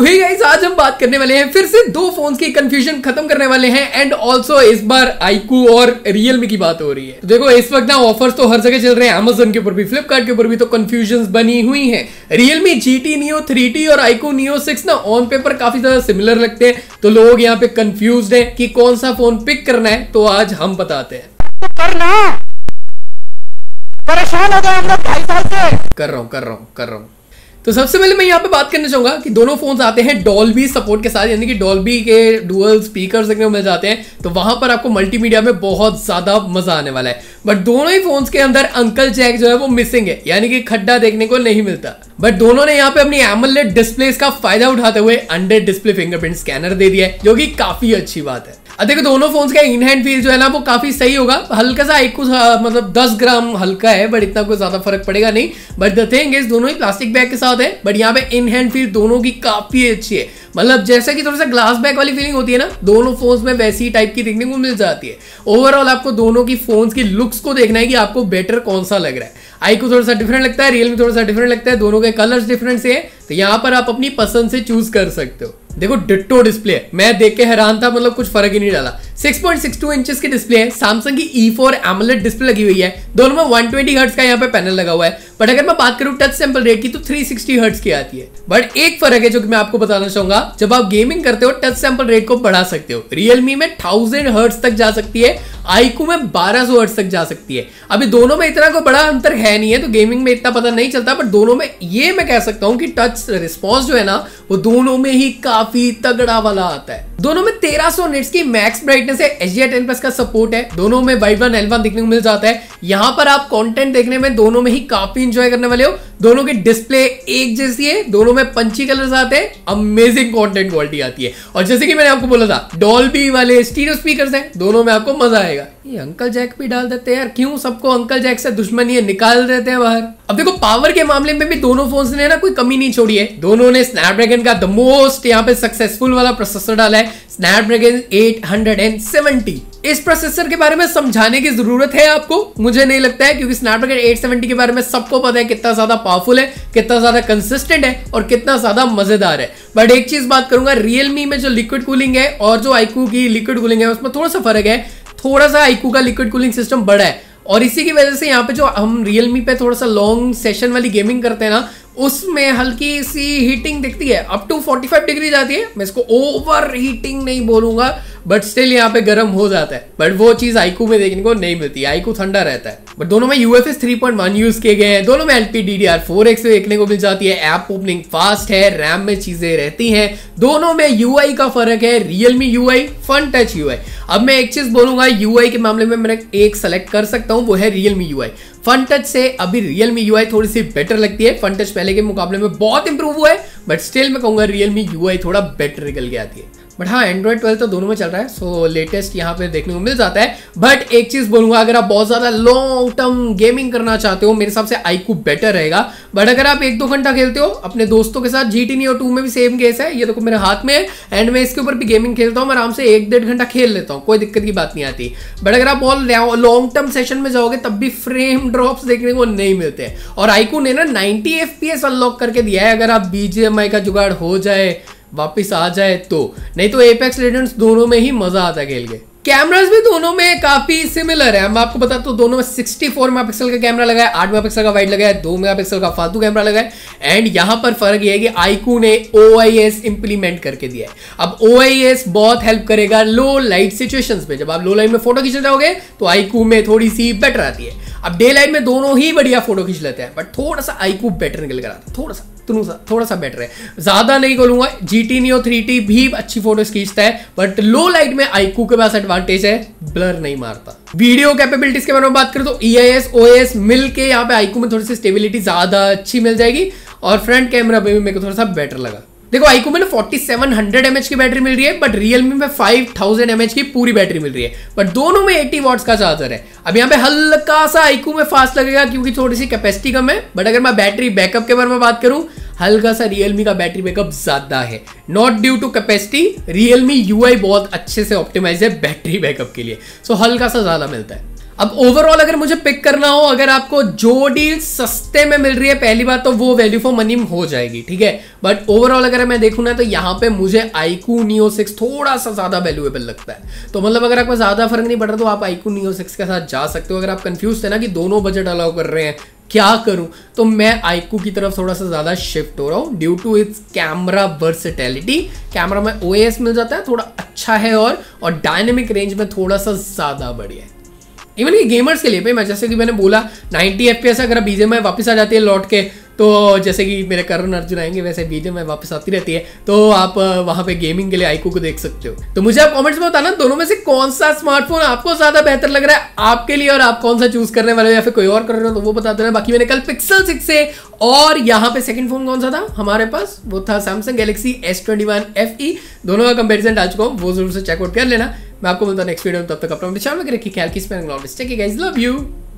तो hey guys, आज हम बात करने वाले हैं फिर से दो फोन्स की कंफ्यूजन खत्म करने वाले हैं एंड ऑल्सो इस बार iQOO और Realme की बात हो रही है। तो देखो, इस वक्त ना ऑफर्स तो हर जगह चल रहे हैं, Amazon के ऊपर भी, Flipkart के ऊपर भी, तो कंफ्यूजन बनी हुई है। Realme GT Neo 3T और iQOO Neo 6 ना ऑन पेपर काफी ज्यादा सिमिलर लगते हैं, तो लोग यहाँ पे कंफ्यूज है कि कौन सा फोन पिक करना है। तो आज हम बताते हैं। परेशान हो गए हम लोग 2.5 साल से। कर रहा हूँ। तो सबसे पहले मैं यहाँ पे बात करना चाहूंगा कि दोनों फोन्स आते हैं डॉल्बी सपोर्ट के साथ, यानी कि डॉल्बी के डुअल स्पीकर्स देखने को मिल जाते हैं, तो वहां पर आपको मल्टीमीडिया में बहुत ज्यादा मजा आने वाला है। बट दोनों ही फोन्स के अंदर अंकल जैक जो है वो मिसिंग है, यानी कि खड्डा देखने को नहीं मिलता। बट दोनों ने यहाँ पे अपनी AMOLED डिस्प्लेस का फायदा उठाते हुए अंडर डिस्प्ले फिंगरप्रिंट स्कैनर दे दिया है, जो कि काफी अच्छी बात है। देखो, दोनों फोन्स का इन हैंड फील जो है ना वो काफी सही होगा। हल्का सा iQOO मतलब 10 ग्राम हल्का है, बट इतना कोई ज्यादा फर्क पड़ेगा नहीं। बट द थिंग इज, दोनों ही प्लास्टिक बैग के साथ है, बट यहाँ पे इन हैंड फील दोनों की काफी अच्छी है। मतलब जैसा कि थोड़ा सा ग्लास बैग वाली फीलिंग होती है ना दोनों फोन्स में, वैसी टाइप की देखने को मिल जाती है। ओवरऑल आपको दोनों की फोन्स की लुक्स को देखना है कि आपको बेटर कौन सा लग रहा है। iQOO थोड़ा सा डिफरेंट लगता है, Realme थोड़ा सा डिफरेंट लगता है, दोनों के कलर्स डिफरेंट से है, तो यहाँ पर आप अपनी पसंद से चूज कर सकते हो। देखो, डिट्टो डिस्प्ले है, मैं देख के हैरान था, मतलब कुछ फर्क ही नहीं डाला। 6.62 इंचेस की डिस्प्ले है, Samsung की E4 AMOLED डिस्प्ले लगी हुई है, दोनों में 120 हर्ट्ज का यहाँ पे पैनल लगा हुआ है। बट अगर मैं बात करूँ टच सैंपल रेट की तो 360 हर्ट्ज की आती है। बट एक फर्क है जो कि मैं आपको बताना चाहूंगा, जब आप गेमिंग करते हो टच सैंपल रेट को बढ़ा सकते हो। Realme में 1000 हर्ट्ज तक जा सकती है, iQOO में 1200 हर्ट्ज तक जा सकती है। अभी दोनों में इतना कोई बड़ा अंतर है नहीं है, तो गेमिंग में इतना पता नहीं चलता, बट दोनों में ये मैं कह सकता हूँ कि टच रिस्पॉन्स जो है ना वो दोनों में ही काफी तगड़ा वाला आता है। दोनों में 1300 निट्स की मैक्स ब्राइटनेस है, HDR10+ का सपोर्ट है, दोनों में वाइब्रेंट L1 देखने को मिल जाता है। यहाँ पर आप कंटेंट देखने में दोनों में ही काफी एंजॉय करने वाले हो। दोनों के डिस्प्ले एक जैसी है, दोनों में पंची कलर्स आते हैं, अमेजिंग कंटेंट क्वालिटी आती है। और जैसे कि मैंने आपको बोला था, डॉल्बी वाले स्टीरियो स्पीकर्स हैं, दोनों में आपको मजा आएगा। ये अंकल जैक भी डाल देते हैं यार, क्यों सबको अंकल जैक से दुश्मनी है, निकाल देते हैं बाहर। अब देखो, पावर के मामले में भी दोनों फोन्स ने ना कोई कमी नहीं छोड़ी है। दोनों ने स्नैपड्रैगन का द मोस्ट यहाँ पे सक्सेसफुल वाला प्रोसेसर डाला है, स्नैपड्रैगन 870। इस प्रोसेसर के बारे में समझाने की जरूरत है आपको, मुझे नहीं लगता है, क्योंकि स्नैपड्रैगन 870 के बारे में सबको पता है कितना ज्यादा पावरफुल है, कितना ज्यादा कंसिस्टेंट है और कितना ज्यादा मजेदार है। बट एक चीज बात करूंगा, Realme में जो लिक्विड कूलिंग है और जो iQOO की लिक्विड कूलिंग है उसमें थोड़ा सा फर्क है। थोड़ा सा iQOO का लिक्विड कूलिंग सिस्टम बड़ा है, और इसी की वजह से यहाँ पे जो हम Realme पे थोड़ा सा लॉन्ग सेशन वाली गेमिंग करते हैं ना उसमें हल्की सी हीटिंग दिखती है, अप टू 45 डिग्री जाती है। मैं इसको ओवर हीटिंग नहीं बोलूंगा, बट स्टिल यहाँ पे गर्म हो जाता है, बट वो चीज iQOO में देखने को नहीं मिलती। iQOO ठंडा रहता है। बट दोनों में UFS 3.1 यूज किए गए हैं, दोनों में LPDDR4X देखने को मिल जाती है, ऐप ओपनिंग फास्ट है, रैम में चीजें रहती हैं, दोनों में UI का फर्क है। Realme UI fun touch UI। अब मैं एक चीज बोलूंगा, UI के मामले में मैं एक सेलेक्ट कर सकता हूँ, वो है Realme UI। फन टच से अभी Realme UI थोड़ी सी बेटर लगती है, फन टच पहले के मुकाबले में बहुत इंप्रूव हुआ है, बट स्टिल मैं कहूँगा Realme UI थोड़ा बेटर निकल के आती है। बट हाँ, एंड्रॉइड 12 तो दोनों में चल रहा है, सो लेटेस्ट यहाँ पे देखने को मिल जाता है। बट एक चीज बोलूंगा, अगर आप बहुत ज्यादा लॉन्ग टर्म गेमिंग करना चाहते हो मेरे हिसाब से iQOO बेटर रहेगा। बट अगर आप 1-2 घंटा खेलते हो अपने दोस्तों के साथ, GT Neo 2 में भी सेम केस है, ये देखो मेरे हाथ में है एंड मैं इसके ऊपर भी गेमिंग खेलता हूँ, आराम से 1-1.5 घंटा खेल लेता हूँ, कोई दिक्कत की बात नहीं आती। बट अगर आप ऑल लॉन्ग टर्म सेशन में जाओगे तब भी फ्रेम ड्रॉप्स देखने को नहीं मिलते हैं। और iQOO ने ना 90 FPS अनलॉक करके दिया है, अगर आप BGMI का जुगाड़ हो जाए, वापिस आ जाए तो, नहीं तो Apex Legends दोनों में ही मजा आता है खेल के। कैमरास भी दोनों में काफी सिमिलर है, मैं आपको बताता हूँ। दोनों में 64 मेगापिक्सल का कैमरा लगा है, 8 मेगापिक्सल का वाइड लगा है, 2 मेगापिक्सल का फालतू कैमरा लगा है। एंड यहाँ पर फर्क यह है कि iQOO ने OIS इंप्लीमेंट करके दिया है। अब OIS बहुत हेल्प करेगा लो लाइट सिचुएशंस में, जब आप लो लाइट में फोटो खींच जाओगे तो iQOO में थोड़ी सी बेटर आती है। अब डे लाइट में दोनों ही बढ़िया फोटो खींच लेते हैं, बट थोड़ा सा iQOO बेटर निकल कर आता है, थोड़ा सा बेटर है, ज्यादा नहीं बोलूंगा। GT Neo 3T भी अच्छी फोटो खींचता है, बट लो लाइट में iQOO के पास एडवांटेज है, ब्लर नहीं मारता। वीडियो कैपेबिलिटीज के बारे में बात करें तो EIS OIS मिलके यहाँ पे iQOO में थोड़ी सी स्टेबिलिटी ज्यादा अच्छी मिल जाएगी, और फ्रंट कैमरा पे भी मेरे को थोड़ा सा बेटर लगा। देखो, iQOO में 4700 mAh की बैटरी मिल रही है, बट Realme में 5000 mAh की पूरी बैटरी मिल रही है, बट दोनों में 80 वॉट्स का चार्जर है। अब यहाँ पे हल्का सा iQOO में फास्ट लगेगा क्योंकि थोड़ी सी कैपेसिटी कम है, बट अगर मैं बैटरी बैकअप के बारे में बात करूँ, हल्का सा Realme का बैटरी बैकअप ज्यादा है, not due to capacity. Realme UI बहुत अच्छे से ऑप्टिमाइज है बैटरी बैकअप के लिए, सो हल्का सा ज्यादा मिलता है। अब ओवरऑल अगर मुझे पिक करना हो, अगर आपको जो डील सस्ते में मिल रही है पहली बात तो वो वैल्यू फॉर मनी हो जाएगी, ठीक है। बट ओवरऑल अगर मैं देखूँ ना तो यहाँ पे मुझे iQOO Neo 6 थोड़ा सा ज़्यादा वैल्यूएबल लगता है। तो मतलब अगर आपको ज़्यादा फर्क नहीं पड़ रहा तो आप iQOO Neo 6 के साथ जा सकते हो। अगर आप कंफ्यूज थे ना कि दोनों बजट अलाउ कर रहे हैं क्या करूं, तो मैं iQOO की तरफ थोड़ा सा ज़्यादा शिफ्ट हो रहा हूँ due to its camera versatility. Camera में OIS मिल जाता है, थोड़ा अच्छा है, और डायनेमिक रेंज में थोड़ा सा ज़्यादा बढ़िया है। इवन कि गेमर्स के लिए भी मैं, जैसे कि मैंने बोला 90 FPS अगर BGMI वापस आ जाती है लौट के, तो जैसे कि मेरे करण अर्जुन आएंगे वैसे BGMI वापस आती रहती है, तो आप वहाँ पे गेमिंग के लिए iQOO को देख सकते हो। तो मुझे आप कमेंट्स में बताना दोनों में से कौन सा स्मार्टफोन आपको ज़्यादा बेहतर लग रहा है आपके लिए, और आप कौन सा चूज़ करने वाले हो या फिर कोई और कर रहे हो तो वो बता देना। बाकी मैंने कल पिक्सल 6 से, और यहाँ पे सेकंड फोन कौन सा था हमारे पास, वो था सैमसंग गैलेक्सी S21 FE, दोनों का कंपेरिजन डाल चुका हूँ, वो जरूर से चेकआउट कर लेना। मैं आपको मिलता हूँ नेक्स्ट वीडियो में, तब तक अपना ख्याल रखिए। Love you.